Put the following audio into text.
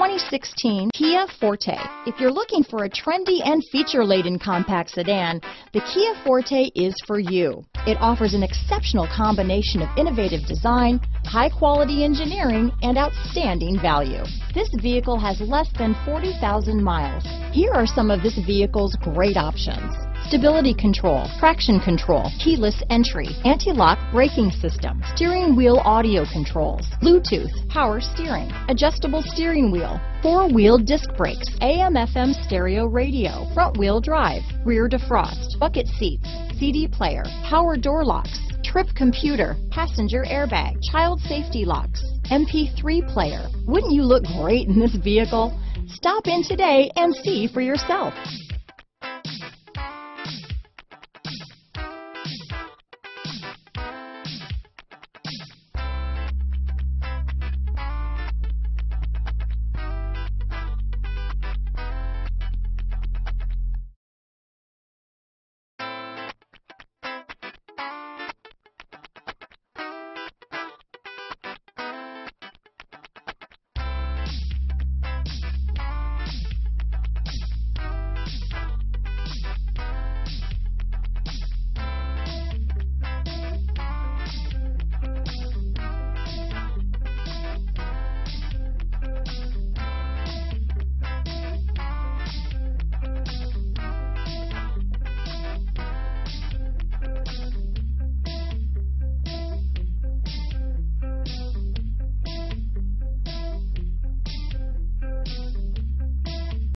2016 Kia Forte. If you're looking for a trendy and feature-laden compact sedan, the Kia Forte is for you. It offers an exceptional combination of innovative design, high-quality engineering, and outstanding value. This vehicle has less than 40,000 miles. Here are some of this vehicle's great options: stability control, traction control, keyless entry, anti-lock braking system, steering wheel audio controls, Bluetooth, power steering, adjustable steering wheel, four-wheel disc brakes, AM/FM stereo radio, front-wheel drive, rear defrost, bucket seats, CD player, power door locks, trip computer, passenger airbag, child safety locks, MP3 player. Wouldn't you look great in this vehicle? Stop in today and see for yourself.